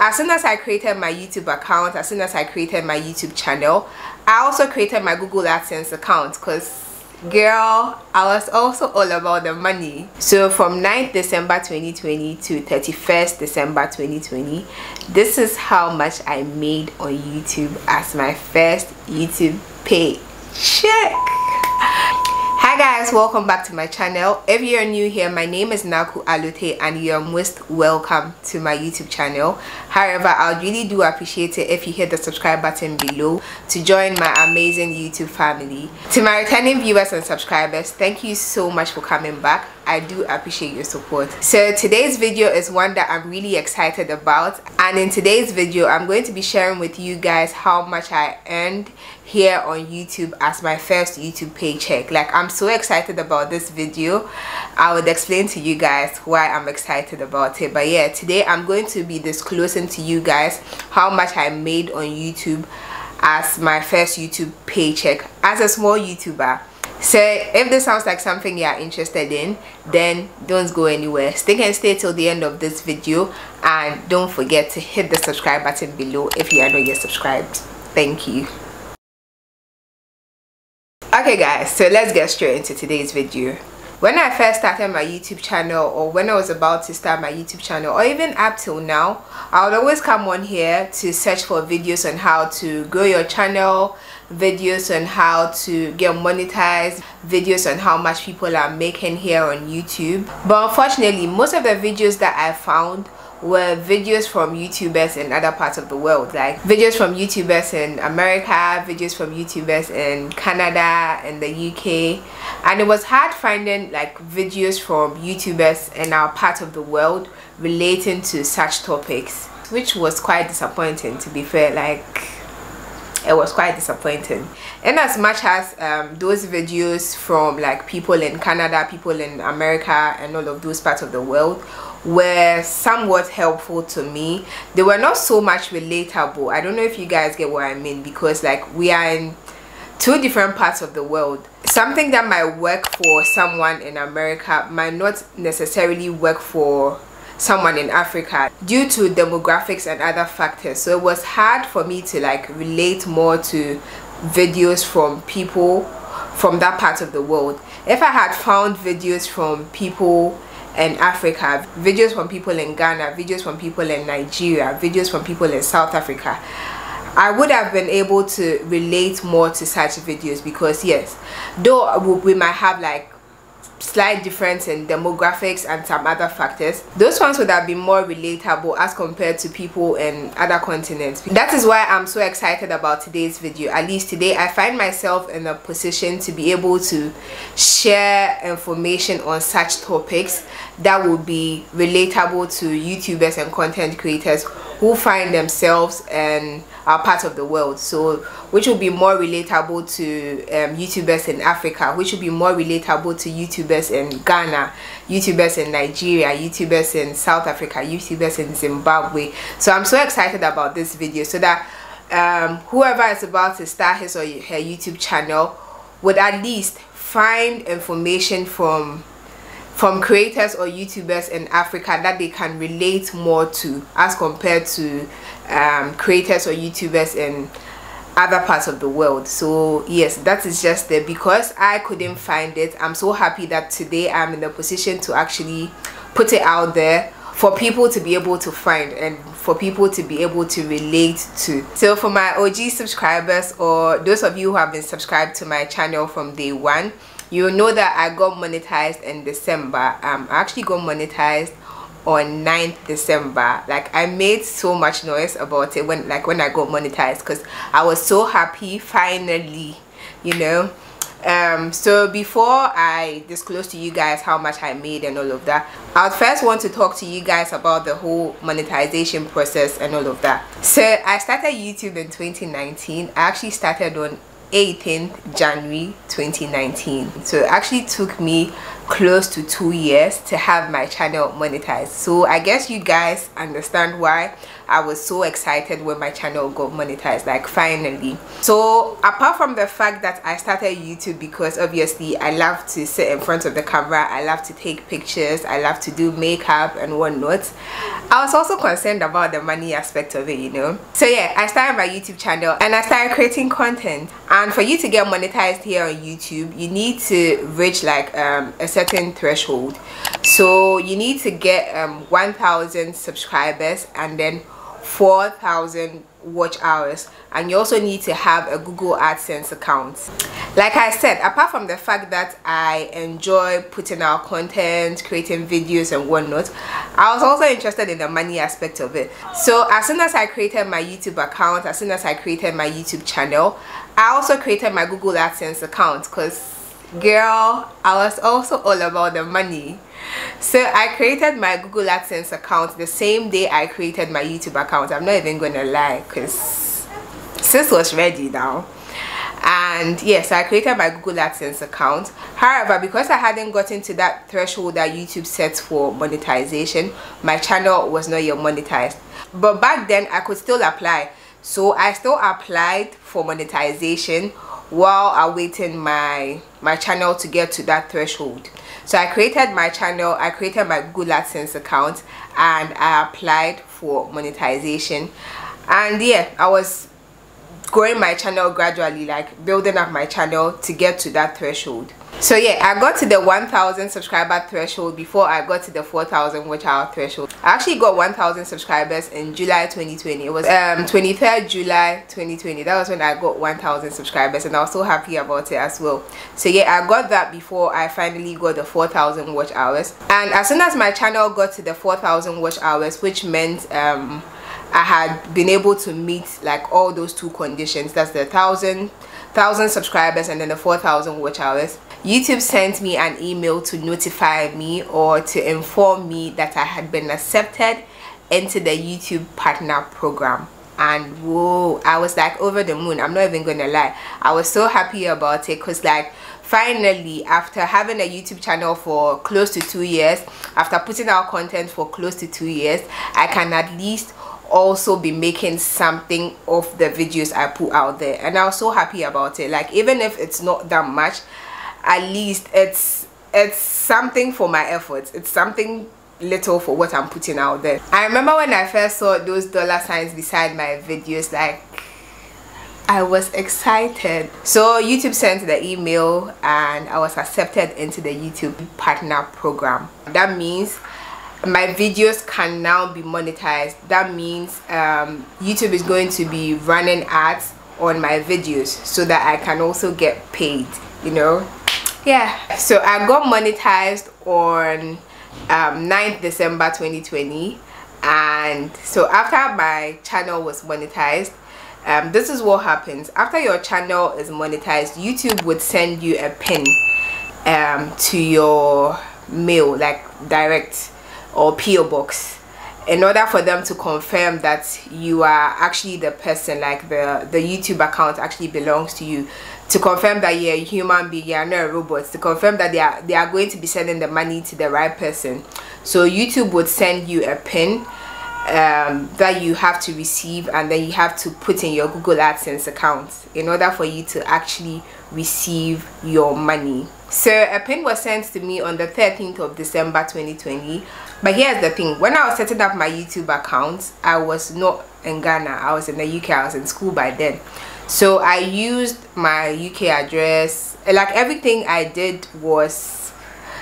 As soon as I created my YouTube account, as soon as I created my YouTube channel, I also created my Google AdSense account because, girl, I was also all about the money. So from 9th December 2020 to 31st December 2020, this is how much I made on YouTube as my first YouTube pay check. Hi guys, welcome back to my channel. If you're new here, my name is Naaku Allotey and you're most welcome to my YouTube channel. However, I really do appreciate it if you hit the subscribe button below to join my amazing YouTube family. To my returning viewers and subscribers, thank you so much for coming back. I do appreciate your support. So today's video is one that I'm really excited about, and in today's video I'm going to be sharing with you guys how much I earned here on YouTube as my first YouTube paycheck. Like, I'm so excited about this video. I would explain to you guys why I'm excited about it, but yeah, today I'm going to be disclosing to you guys how much I made on YouTube as my first YouTube paycheck as a small YouTuber. So if this sounds like something you are interested in, then don't go anywhere. Stick and stay till the end of this video, and don't forget to hit the subscribe button below if you are not yet subscribed. Thank you. Okay guys, so let's get straight into today's video. When I first started my YouTube channel, or when I was about to start my YouTube channel, or even up till now, I would always come on here to search for videos on how to grow your channel, videos on how to get monetized, videos on how much people are making here on YouTube. But unfortunately, most of the videos that I found were videos from YouTubers in other parts of the world, like videos from YouTubers in America, videos from YouTubers in Canada and the UK, and it was hard finding like videos from YouTubers in our part of the world relating to such topics, which was quite disappointing, to be fair. Like, it was quite disappointing, and as much as those videos from like people in Canada, people in America and all of those parts of the world were somewhat helpful to me, they were not so much relatable. I don't know if you guys get what I mean, because like, we are in two different parts of the world. Something that might work for someone in America might not necessarily work for someone in Africa due to demographics and other factors. So it was hard for me to like relate more to videos from people from that part of the world. If I had found videos from people in Africa, videos from people in Ghana, videos from people in Nigeria, videos from people in South Africa, I would have been able to relate more to such videos, because yes, though we might have like slight difference in demographics and some other factors, those ones would have been more relatable as compared to people in other continents. That is why I'm so excited about today's video. At least today I find myself in a position to be able to share information on such topics that will be relatable to YouTubers and content creators who find themselves in our part of the world. So which will be more relatable to YouTubers in Africa, which will be more relatable to YouTubers in Ghana, YouTubers in Nigeria, YouTubers in South Africa, YouTubers in Zimbabwe. So I'm so excited about this video, so that whoever is about to start his or her YouTube channel would at least find information from creators or YouTubers in Africa that they can relate more to as compared to creators or YouTubers in other parts of the world. So yes, that is just there. Because I couldn't find it, I'm so happy that today I'm in a position to actually put it out there for people to be able to find and for people to be able to relate to. So for my OG subscribers, or those of you who have been subscribed to my channel from day one, you know that I got monetized in December. I actually got monetized on 9th December. Like, I made so much noise about it when I got monetized, because I was so happy finally, you know. So before I disclose to you guys how much I made and all of that, I would first want to talk to you guys about the whole monetization process and all of that. So I started YouTube in 2019. I actually started on 18th January 2019, so it actually took me close to 2 years to have my channel monetized. So I guess you guys understand why I was so excited when my channel got monetized, like finally. So apart from the fact that I started YouTube because obviously I love to sit in front of the camera, I love to take pictures, I love to do makeup and whatnot, I was also concerned about the money aspect of it, you know. So yeah, I started my YouTube channel and I started creating content. And for you to get monetized here on YouTube, you need to reach like a certain threshold. So you need to get 1,000 subscribers and then 4,000 watch hours, and you also need to have a Google AdSense account. Like I said, apart from the fact that I enjoy putting out content, creating videos and whatnot, I was also interested in the money aspect of it. So as soon as I created my YouTube account, as soon as I created my YouTube channel, I also created my Google AdSense account because girl, I was also all about the money. So I created my Google AdSense account the same day I created my YouTube account. I'm not even gonna lie, because sis was ready now. And yes, I created my Google AdSense account. However, because I hadn't gotten to that threshold that YouTube sets for monetization, my channel was not yet monetized. But back then I could still apply, so I still applied for monetization while awaiting my channel to get to that threshold. So I created my channel, I created my Google AdSense account, and I applied for monetization. And yeah, I was growing my channel gradually, like building up my channel to get to that threshold. So yeah, I got to the 1,000 subscriber threshold before I got to the 4,000 watch hour threshold. I actually got 1,000 subscribers in July 2020. It was 23rd July 2020. That was when I got 1,000 subscribers, and I was so happy about it as well. So yeah, I got that before I finally got the 4,000 watch hours. And as soon as my channel got to the 4,000 watch hours, which meant I had been able to meet like all those two conditions, that's the 1,000 subscribers and then the 4,000 watch hours, YouTube sent me an email to notify me or to inform me that I had been accepted into the YouTube Partner Program. And whoa, I was like over the moon. I'm not even gonna lie, I was so happy about it, because like finally, after having a YouTube channel for close to 2 years, after putting out content for close to 2 years, I can at least also be making something of the videos I put out there. And I was so happy about it. Like even if it's not that much, at least it's something for my efforts, it's something little for what I'm putting out there. I remember when I first saw those dollar signs beside my videos, like I was excited. So YouTube sent the email and I was accepted into the YouTube Partner Program. That means my videos can now be monetized. That means YouTube is going to be running ads on my videos so that I can also get paid, you know. Yeah, so I got monetized on 9th December 2020. And so after my channel was monetized, this is what happens. After your channel is monetized, YouTube would send you a pin to your mail, like direct or PO box, in order for them to confirm that you are actually the person, like the YouTube account actually belongs to you, to confirm that you're a human being, you're not a robot, to confirm that they are going to be sending the money to the right person. So YouTube would send you a pin that you have to receive, and then you have to put in your Google AdSense account in order for you to actually receive your money. So a pin was sent to me on the 13th of December 2020. But here's the thing, when I was setting up my YouTube account, I was not in Ghana, I was in the UK, I was in school by then. So I used my UK address, like everything I did was,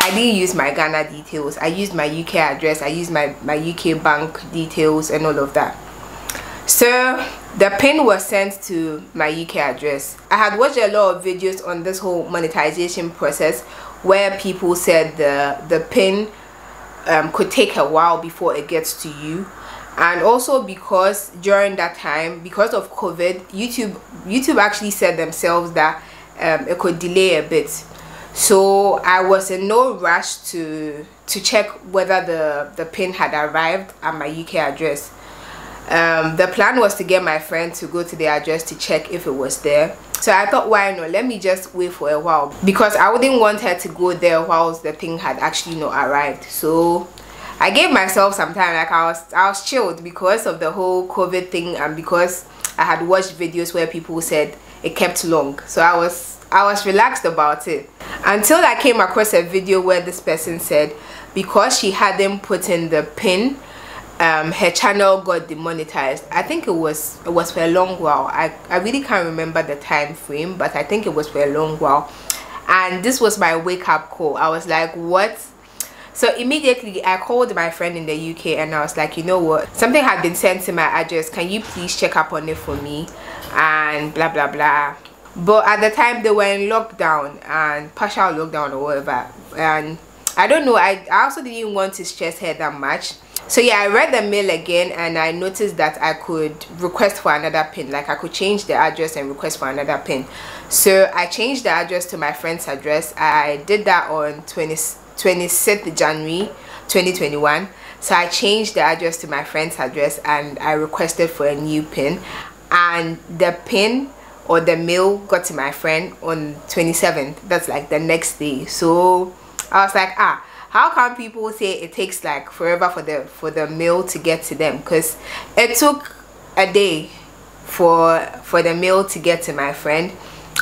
I didn't use my Ghana details, I used my UK address, I used my UK bank details and all of that. So the pin was sent to my UK address. I had watched a lot of videos on this whole monetization process where people said the pin could take a while before it gets to you, and also because during that time, because of COVID, YouTube actually said themselves that it could delay a bit. So I was in no rush to check whether the pin had arrived at my UK address. The plan was to get my friend to go to the address to check if it was there. So I thought, why not, let me just wait for a while, because I wouldn't want her to go there whilst the thing had actually not arrived. So I gave myself some time. Like I was chilled because of the whole COVID thing, and because I had watched videos where people said it kept long, so I was relaxed about it, until I came across a video where this person said because she hadn't put in the pin, her channel got demonetized. I think it was for a long while. I really can't remember the time frame, but I think it was for a long while. And this was my wake-up call. I was like, what? So immediately I called my friend in the UK and I was like, you know what, something had been sent to my address, can you please check up on it for me, and blah blah blah. But at the time they were in lockdown, and partial lockdown or whatever, and I don't know, I also didn't want to stress her that much. So yeah, I read the mail again and I noticed that I could request for another pin. Like I could change the address and request for another pin. So I changed the address to my friend's address. I did that on 26th January 2021. So I changed the address to my friend's address and I requested for a new pin, and the pin or the mail got to my friend on 27th. That's like the next day. So I was like, ah, how come people say it takes like forever for the mail to get to them? Because it took a day for the mail to get to my friend.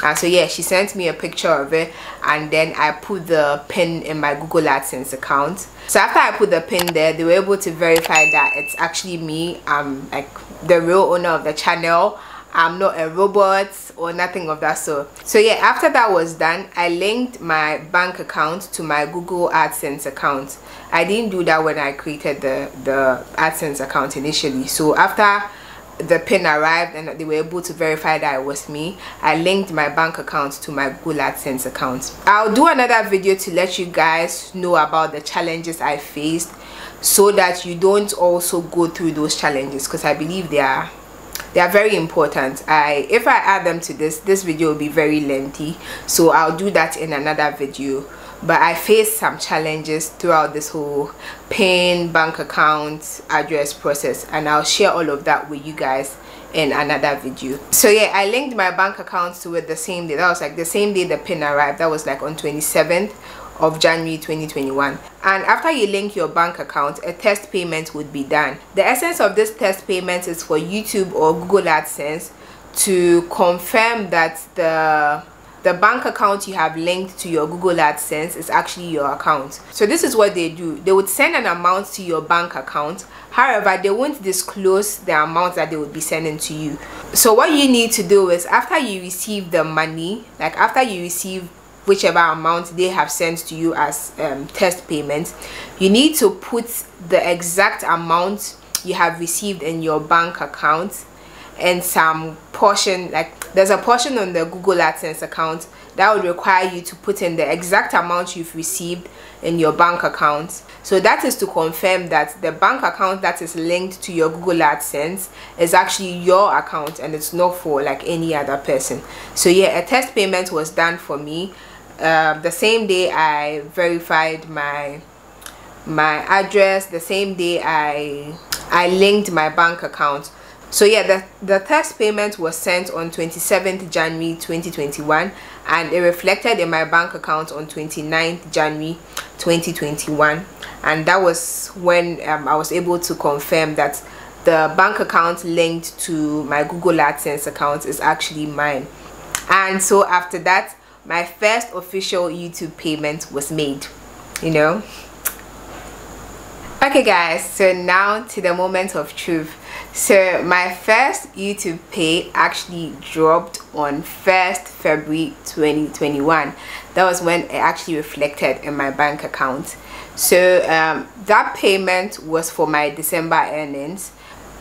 And so yeah, she sent me a picture of it, and then I put the pin in my Google AdSense account. So after I put the pin there, they were able to verify that it's actually me. I'm like the real owner of the channel. I'm not a robot or nothing of that sort. So yeah, after that was done, I linked my bank account to my Google AdSense account. I didn't do that when I created the AdSense account initially. So after the pin arrived and they were able to verify that it was me, I linked my bank account to my Google AdSense account. I'll do another video to let you guys know about the challenges I faced, so that you don't also go through those challenges, because I believe they are very important. If I add them to this video will be very lengthy, so I'll do that in another video. But I faced some challenges throughout this whole pin, bank account, address process, and I'll share all of that with you guys in another video. So yeah, I linked my bank accounts to it the same day. That was like the same day the pin arrived. That was like on 27th of January 2021. And after you link your bank account, a test payment would be done. The essence of this test payment is for YouTube or Google AdSense to confirm that the bank account you have linked to your Google AdSense is actually your account. So this is what they do. They would send an amount to your bank account. However, they won't disclose the amount that they would be sending to you. So what you need to do is, after you receive the money, like after you receive whichever amount they have sent to you as test payment, you need to put the exact amount you have received in your bank account, and some portion, like there's a portion on the Google AdSense account that would require you to put in the exact amount you've received in your bank account. So that is to confirm that the bank account that is linked to your Google AdSense is actually your account and it's not for like any other person. So yeah, a test payment was done for me. The same day I verified my address, the same day I linked my bank account. So yeah, the test payment was sent on 27th January 2021, and it reflected in my bank account on 29th January 2021. And that was when I was able to confirm that the bank account linked to my Google AdSense account is actually mine. And so after that, my first official YouTube payment was made, you know. Okay guys, so now to the moment of truth. So my first YouTube pay actually dropped on 1st February 2021. That was when it actually reflected in my bank account. So that payment was for my December earnings.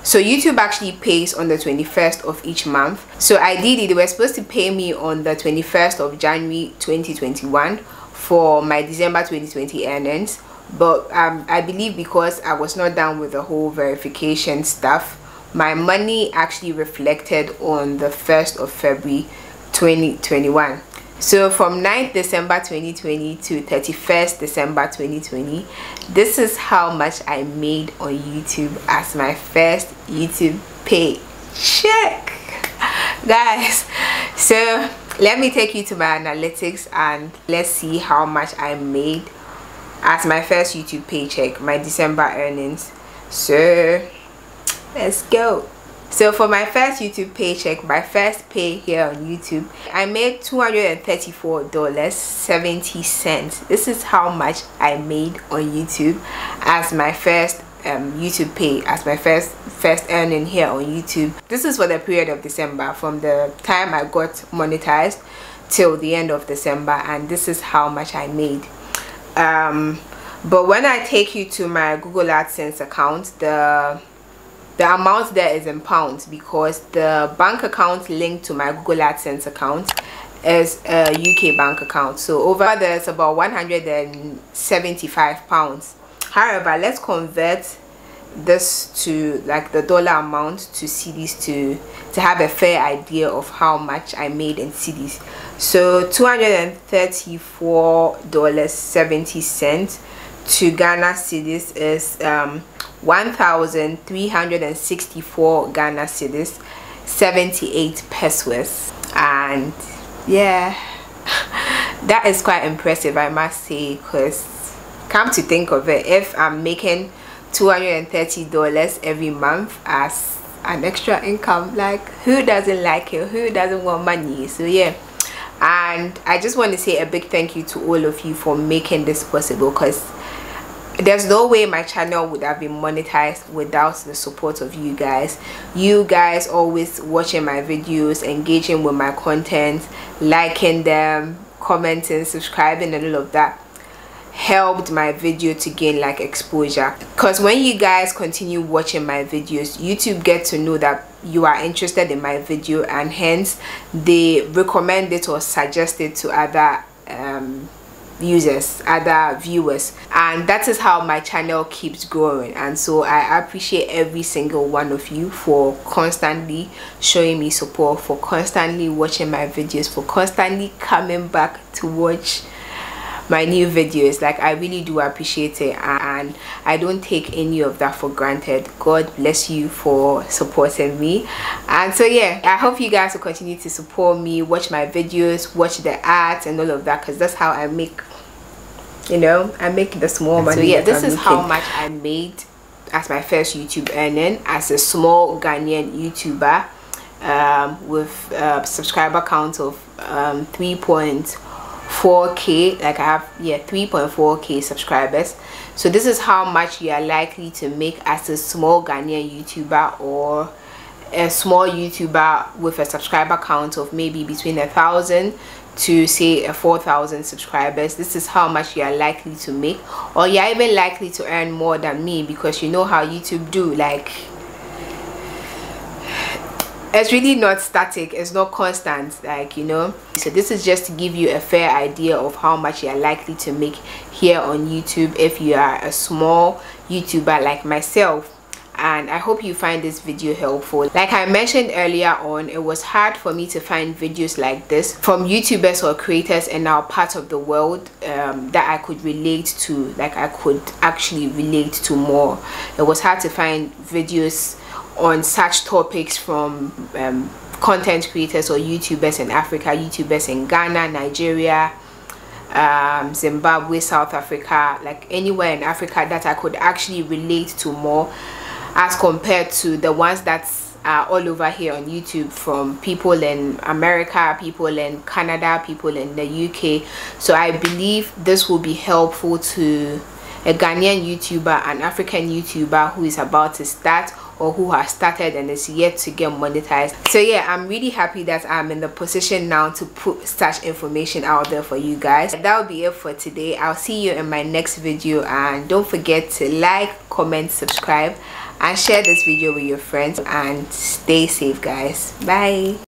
So YouTube actually pays on the 21st of each month. So ideally, they were supposed to pay me on the 21st of January 2021 for my December 2020 earnings. But I believe because I was not done with the whole verification stuff, my money actually reflected on the 1st of February 2021. So from 9th December 2020 to 31st December 2020, this is how much I made on YouTube as my first YouTube pay. Check, guys. So let me take you to my analytics and let's see how much I made as my first YouTube paycheck, my December earnings. So let's go. So for my first YouTube paycheck, my first pay here on YouTube, I made $234.70. This is how much I made on YouTube as my first YouTube pay, as my first earning here on YouTube. This is for the period of December, from the time I got monetized till the end of December, and this is how much I made. But when I take you to my Google AdSense account, the amount there is in pounds, because the bank account linked to my Google AdSense account is a UK bank account. So over there it's about £175. However, let's convert this to like the dollar amount to cedis to have a fair idea of how much I made in cedis. So $234.70 to Ghana cedis is 1,364 Ghana cedis, 78 pesos, and yeah, that is quite impressive, I must say, because come to think of it, if I'm making $230 every month as an extra income, like, who doesn't like it? Who doesn't want money? So yeah, and I just want to say a big thank you to all of you for making this possible, because there's no way my channel would have been monetized without the support of you guys. You guys always watching my videos, engaging with my content, liking them, commenting, subscribing, and all of that helped my video to gain like exposure, because when you guys continue watching my videos, YouTube get to know that you are interested in my video, and hence they recommend it or suggest it to other users, other viewers, and that is how my channel keeps growing. And so I appreciate every single one of you for constantly showing me support, for constantly watching my videos, for constantly coming back to watch my new videos. Like, I really do appreciate it, and I don't take any of that for granted. God bless you for supporting me. And so yeah, I hope you guys will continue to support me, watch my videos, watch the ads and all of that, because that's how I make, you know, I make the small money. So yeah, this is how much I made as my first YouTube earning as a small Ghanaian YouTuber with a subscriber count of 3.4k, like I have, yeah, 3.4k subscribers. So this is how much you are likely to make as a small Ghanaian YouTuber, or a small YouTuber with a subscriber count of maybe between 1,000 to say 4,000 subscribers. This is how much you are likely to make, or you're even likely to earn more than me, because you know how YouTube do, like, it's really not static, it's not constant, like, you know. So this is just to give you a fair idea of how much you are likely to make here on YouTube if you are a small YouTuber like myself. And I hope you find this video helpful. Like I mentioned earlier on, it was hard for me to find videos like this from YouTubers or creators in our part of the world that I could relate to, like I could actually relate to more. It was hard to find videos on such topics from content creators or YouTubers in Africa, YouTubers in Ghana, Nigeria, Zimbabwe, South Africa, like anywhere in Africa that I could actually relate to more, as compared to the ones that are all over here on YouTube, from people in America, people in Canada, people in the UK. So I believe this will be helpful to a Ghanaian YouTuber, an African YouTuber who is about to start, or who has started and is yet to get monetized. So yeah, I'm really happy that I'm in the position now to put such information out there for you guys. That'll be it for today. I'll see you in my next video, and don't forget to like, comment, subscribe, and share this video with your friends, and stay safe guys. Bye.